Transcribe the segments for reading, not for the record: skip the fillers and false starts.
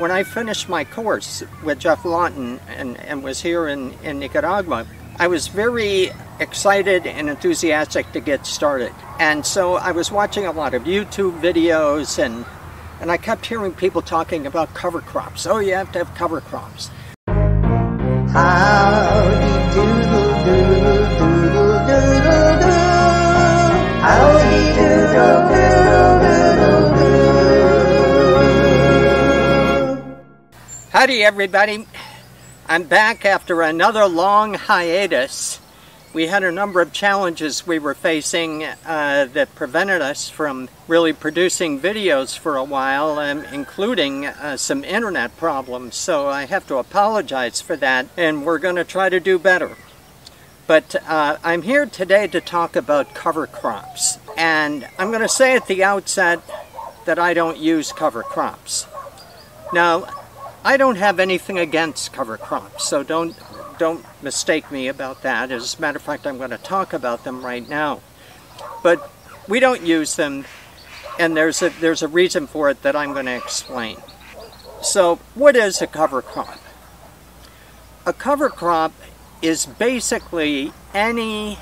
When I finished my course with Jeff Lawton and was here in Nicaragua, I was very excited and enthusiastic to get started. And so I was watching a lot of YouTube videos and I kept hearing people talking about cover crops. Oh, you have to have cover crops. Howdy doodle doodle doodle doodle doo. Howdy doodle doodle doodle doo. Howdy everybody. I'm back after another long hiatus. We had a number of challenges we were facing that prevented us from really producing videos for a while, including some internet problems, so I have to apologize for that, and we're going to try to do better. But I'm here today to talk about cover crops, and I'm going to say at the outset that I don't use cover crops. Now, I don't have anything against cover crops, so don't mistake me about that. As a matter of fact, I'm going to talk about them right now. But we don't use them, and there's a reason for it that I'm going to explain. So what is a cover crop? A cover crop is basically any,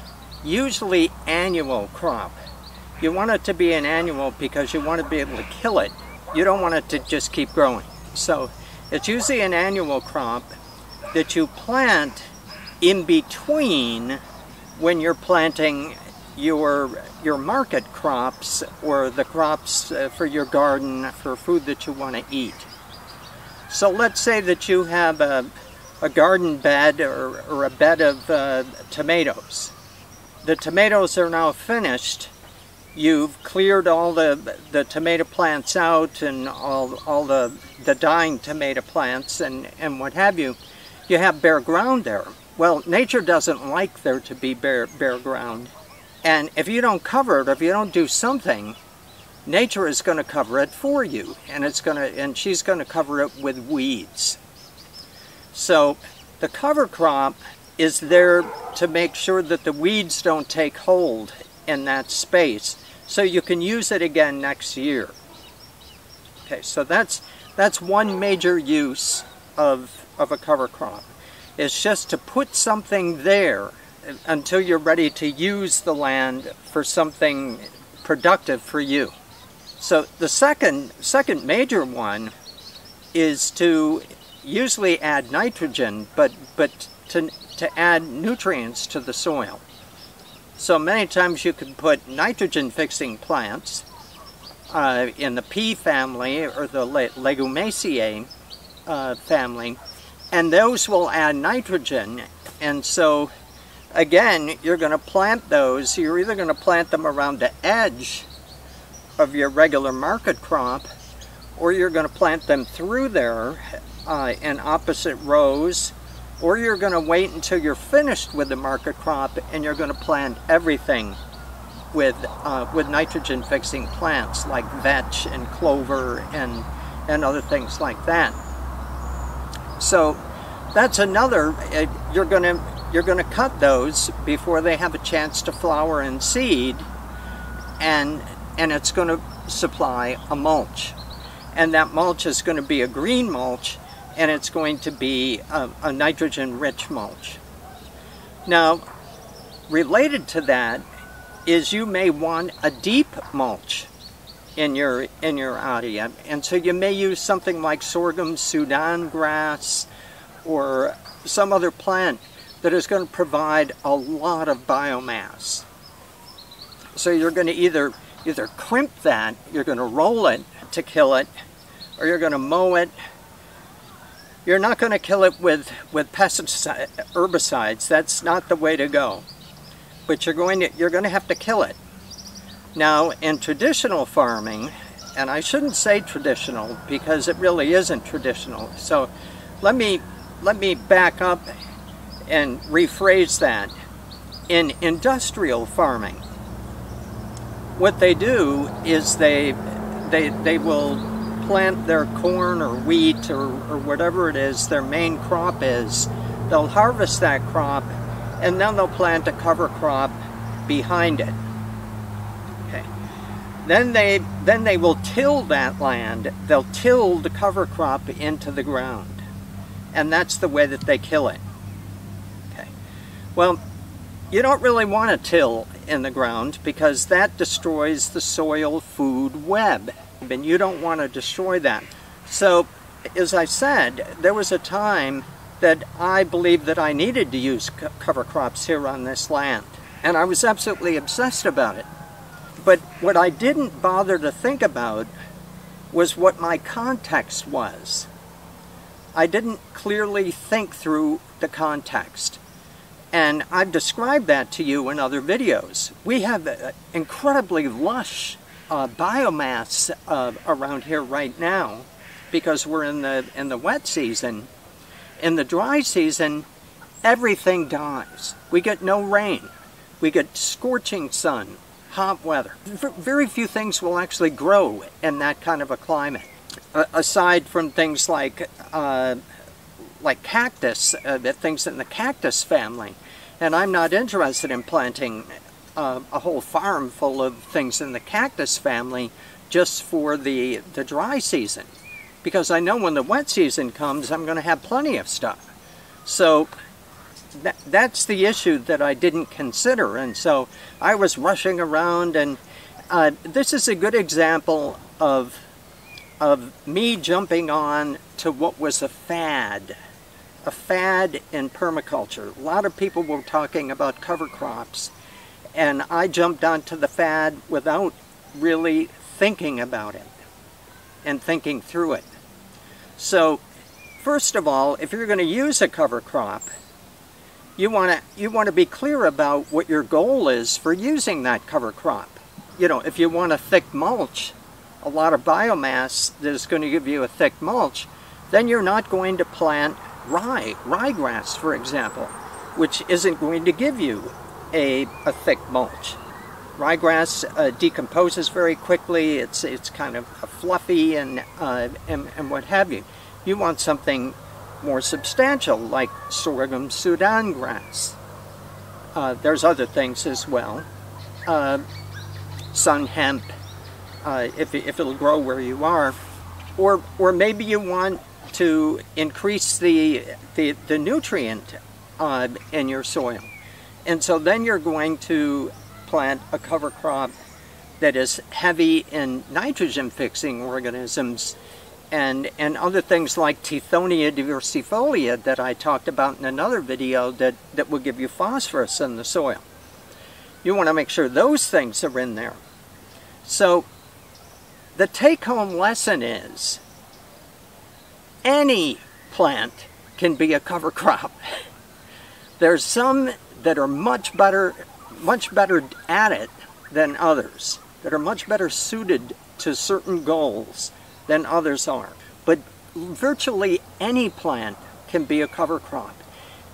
usually annual crop. You want it to be an annual because you want to be able to kill it. You don't want it to just keep growing. So it's usually an annual crop that you plant in between when you're planting your market crops or the crops for your garden for food that you want to eat. So let's say that you have a garden bed or a bed of tomatoes. The tomatoes are now finished. You've cleared all the tomato plants out and all the dying tomato plants and what have you. You have bare ground there. Well, nature doesn't like there to be bare ground. And if you don't cover it, if you don't do something, nature is going to cover it for you. And she's going to cover it with weeds. So the cover crop is there to make sure that the weeds don't take hold in that space, so you can use it again next year. Okay, so that's one major use of a cover crop. It's just to put something there until you're ready to use the land for something productive for you. So the second major one is to usually add nitrogen, but to add nutrients to the soil. So many times you can put nitrogen fixing plants in the pea family or the legumaceae family, and those will add nitrogen. And so again, you're going to plant those. You're either going to plant them around the edge of your regular market crop, or you're going to plant them through there in opposite rows, or you're going to wait until you're finished with the market crop and you're going to plant everything with nitrogen fixing plants like vetch and clover and other things like that. So that's another, you're going to cut those before they have a chance to flower and seed, and it's going to supply a mulch. And that mulch is going to be a green mulch, and it's going to be a nitrogen-rich mulch. Now, related to that is you may want a deep mulch in your area, and so you may use something like Sorghum-Sudan Grass or some other plant that is going to provide a lot of biomass. So you're going to either crimp that, you're going to roll it to kill it, or you're going to mow it. You're not going to kill it with pesticides, herbicides. That's not the way to go. But you're going to have to kill it. Now, in traditional farming, and I shouldn't say traditional because it really isn't traditional, so let me back up and rephrase that. In industrial farming, what they do is they will plant their corn or wheat or whatever it is their main crop is. They'll harvest that crop, and then they'll plant a cover crop behind it. Then they will till that land. They'll till the cover crop into the ground. And that's the way that they kill it. Okay. Well, you don't really want to till in the ground because that destroys the soil food web. And you don't want to destroy that. So, as I said, there was a time that I believed that I needed to use cover crops here on this land. And I was absolutely obsessed about it. But what I didn't bother to think about was what my context was. I didn't clearly think through the context. And I've described that to you in other videos. We have incredibly lush biomass around here right now because we're in the wet season. In the dry season, everything dies. We get no rain. We get scorching sun, hot weather. Very few things will actually grow in that kind of a climate. Aside from things like cactus, things in the cactus family. And I'm not interested in planting a whole farm full of things in the cactus family just for the dry season, because I know when the wet season comes I'm going to have plenty of stuff. So that's the issue that I didn't consider, and so I was rushing around, and this is a good example of me jumping on to what was a fad in permaculture. A lot of people were talking about cover crops, and I jumped onto the fad without really thinking about it and thinking through it. So, first of all, if you're going to use a cover crop, you want to be clear about what your goal is for using that cover crop. You know, if you want a thick mulch, a lot of biomass that is going to give you a thick mulch, then you're not going to plant ryegrass, for example, which isn't going to give you a thick mulch. Ryegrass decomposes very quickly. It's kind of fluffy and what have you. You want something more substantial, like Sorghum-Sudan grass. There's other things as well. Sun hemp, if it'll grow where you are, or maybe you want to increase the nutrient in your soil. And so then you're going to plant a cover crop that is heavy in nitrogen-fixing organisms and other things like Tithonia diversifolia that I talked about in another video that will give you phosphorus in the soil. You want to make sure those things are in there. So the take-home lesson is any plant can be a cover crop. There's some that are much better at it than others, that are much better suited to certain goals than others are. But virtually any plant can be a cover crop.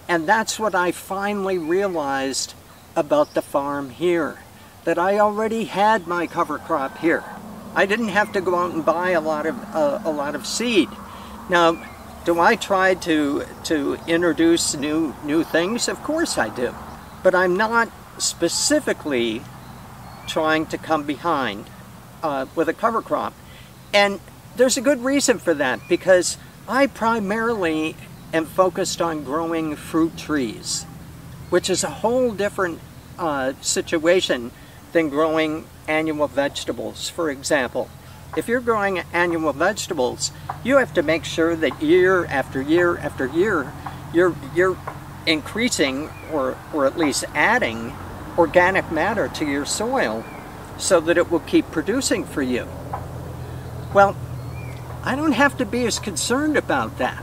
And that's what I finally realized about the farm here, that I already had my cover crop here. I didn't have to go out and buy a lot of seed. Now, do I try to introduce new things? Of course I do. But I'm not specifically trying to come behind with a cover crop. And there's a good reason for that, because I primarily am focused on growing fruit trees, which is a whole different situation than growing annual vegetables, for example. If you're growing annual vegetables, you have to make sure that year after year after year, you're increasing or at least adding organic matter to your soil so that it will keep producing for you. Well, I don't have to be as concerned about that.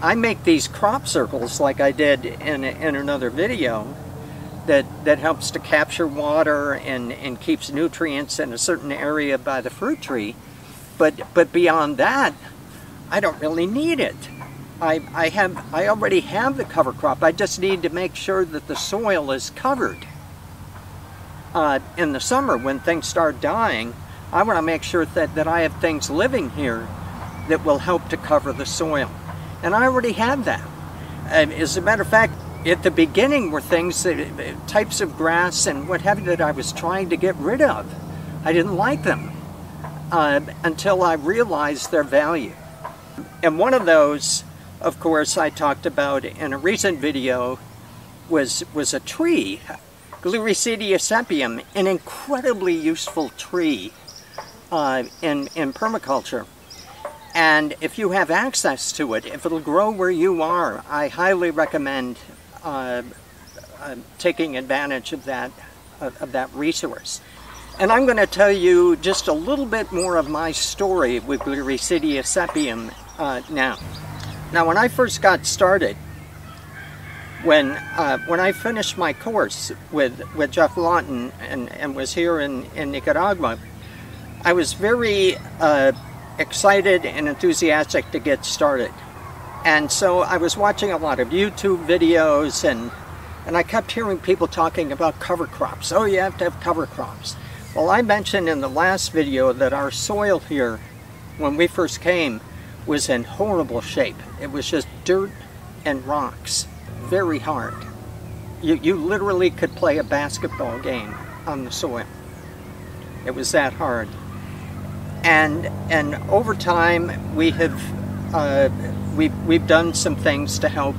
I make these crop circles like I did in another video that helps to capture water and keeps nutrients in a certain area by the fruit tree. But beyond that, I don't really need it. I already have the cover crop. I just need to make sure that the soil is covered. In the summer when things start dying, I want to make sure that I have things living here that will help to cover the soil. And I already have that. As a matter of fact, at the beginning were types of grass and what have you that I was trying to get rid of. I didn't like them until I realized their value. And one of those, of course, I talked about in a recent video was a tree, Gliricidia sepium, an incredibly useful tree in permaculture. And if you have access to it, if it'll grow where you are, I highly recommend taking advantage of that resource. And I'm going to tell you just a little bit more of my story with Gliricidia sepium now. Now, when I first got started, when I finished my course with Jeff Lawton and was here in Nicaragua, I was very excited and enthusiastic to get started. And so I was watching a lot of YouTube videos and I kept hearing people talking about cover crops. Oh, you have to have cover crops. Well, I mentioned in the last video that our soil here, when we first came, was in horrible shape. It was just dirt and rocks, very hard. You literally could play a basketball game on the soil. It was that hard. And over time, we have we've done some things to help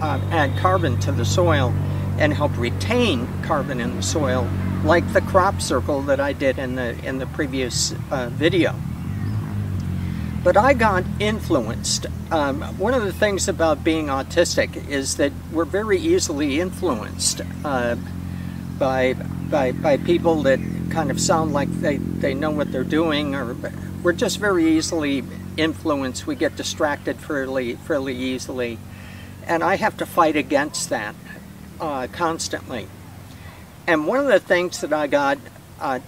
add carbon to the soil and help retain carbon in the soil, like the crop circle that I did in the previous video. But I got influenced. One of the things about being autistic is that we're very easily influenced by people that kind of sound like they know what they're doing, or we're just very easily influenced. We get distracted fairly easily. And I have to fight against that constantly. And one of the things that I got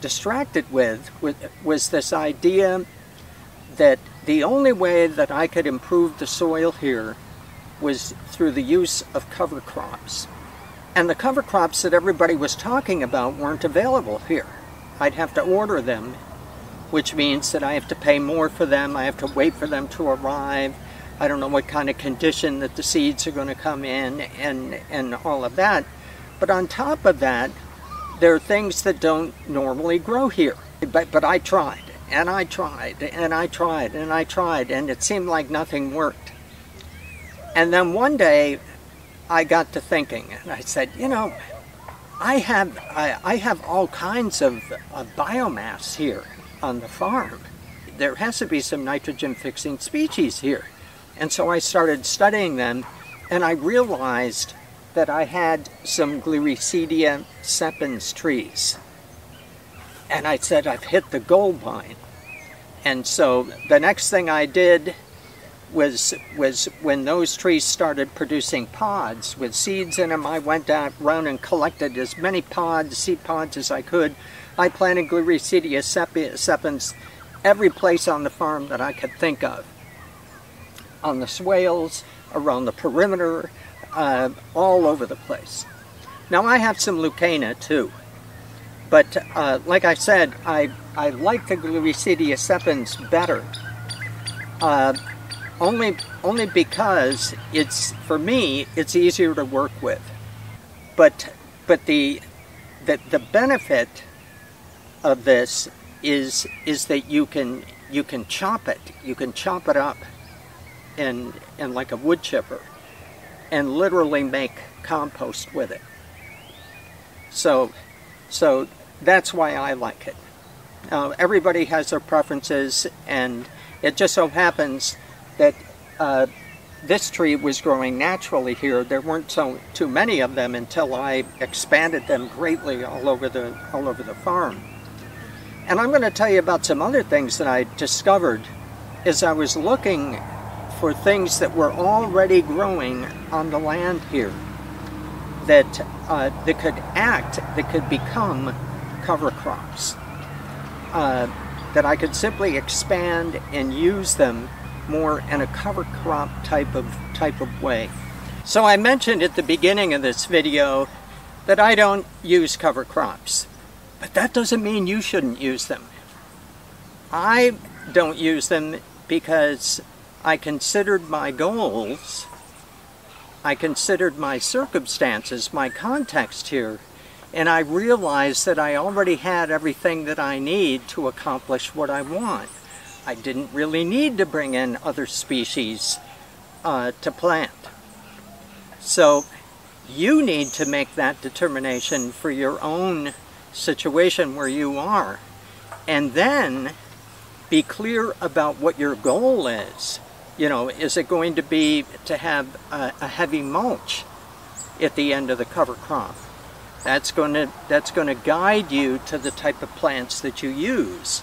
distracted with was this idea that the only way that I could improve the soil here was through the use of cover crops. And the cover crops that everybody was talking about weren't available here. I'd have to order them, which means that I have to pay more for them, I have to wait for them to arrive, I don't know what kind of condition that the seeds are going to come in, and all of that. But on top of that, there are things that don't normally grow here. But I tried. And I tried, and I tried, and I tried, and it seemed like nothing worked. And then one day, I got to thinking, and I said, you know, I have all kinds of biomass here on the farm. There has to be some nitrogen-fixing species here. And so I started studying them, and I realized that I had some Gliricidia sepium trees. And I said, I've hit the goal line. And so the next thing I did was when those trees started producing pods with seeds in them, I went out around and collected as many pods, seed pods as I could. I planted Gliricidia sepium every place on the farm that I could think of. On the swales, around the perimeter, all over the place. Now I have some Lucena too. But like I said, I like the Gliricidia sepium better, only because it's, for me, it's easier to work with. But the benefit of this is that you can chop it, up, in like a wood chipper, and literally make compost with it. So that's why I like it. Everybody has their preferences, and it just so happens that this tree was growing naturally here. There weren't too many of them until I expanded them greatly all over the farm. And I'm going to tell you about some other things that I discovered as I was looking for things that were already growing on the land here that could act, that could become cover crops, that I could simply expand and use them more in a cover crop type of way. So I mentioned at the beginning of this video that I don't use cover crops, but that doesn't mean you shouldn't use them. I don't use them because I considered my goals, I considered my circumstances, my context here, and I realized that I already had everything that I need to accomplish what I want. I didn't really need to bring in other species to plant. So you need to make that determination for your own situation where you are, and then be clear about what your goal is. You know, is it going to be to have a heavy mulch at the end of the cover crop? That's going to guide you to the type of plants that you use.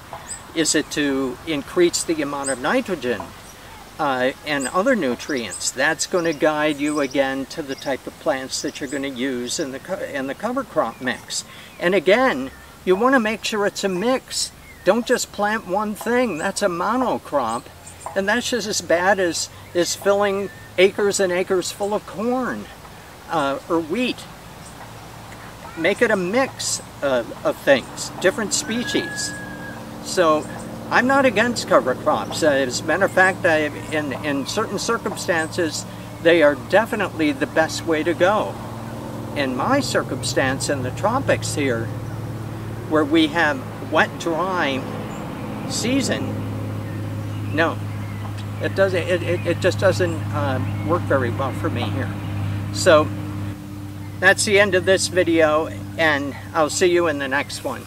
Is it to increase the amount of nitrogen and other nutrients? That's going to guide you again to the type of plants that you're going to use in the cover crop mix. And again, you want to make sure it's a mix. Don't just plant one thing. That's a monocrop, and that's just as bad as filling acres and acres full of corn or wheat. Make it a mix of things, different species. So I'm not against cover crops. As a matter of fact, in certain circumstances, they are definitely the best way to go. In my circumstance in the tropics here, where we have wet, dry season, no, it doesn't. It just doesn't work very well for me here. So that's the end of this video, and I'll see you in the next one.